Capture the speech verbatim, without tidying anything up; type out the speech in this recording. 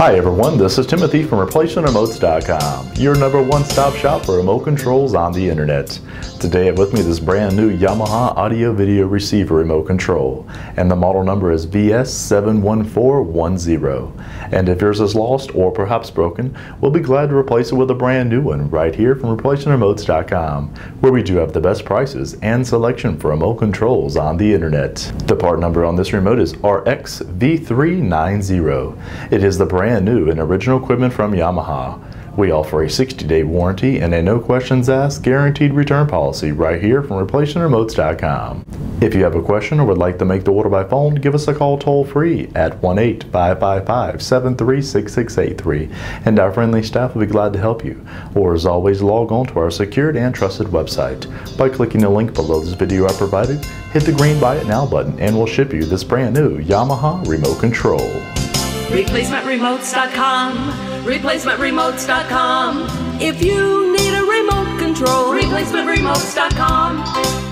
Hi everyone, this is Timothy from Replacement Remotes dot com, your number one stop shop for remote controls on the internet. Today I have with me this brand new Yamaha audio video receiver remote control, and the model number is V S seven one four one zero. And if yours is lost or perhaps broken, we'll be glad to replace it with a brand new one right here from Replacement Remotes dot com, where we do have the best prices and selection for remote controls on the internet. The part number on this remote is R X V three ninety. It is the brand Brand new and original equipment from Yamaha. We offer a sixty day warranty and a no questions asked guaranteed return policy right here from Replacement Remotes dot com. If you have a question or would like to make the order by phone, give us a call toll free at one eight five five five, seven three six, six eight three, and our friendly staff will be glad to help you. Or as always, log on to our secured and trusted website by clicking the link below this video I provided, hit the green buy it now button, and we'll ship you this brand new Yamaha remote control. Replacement Remotes dot com, Replacement Remotes dot com. If you need a remote control, Replacement Remotes dot com.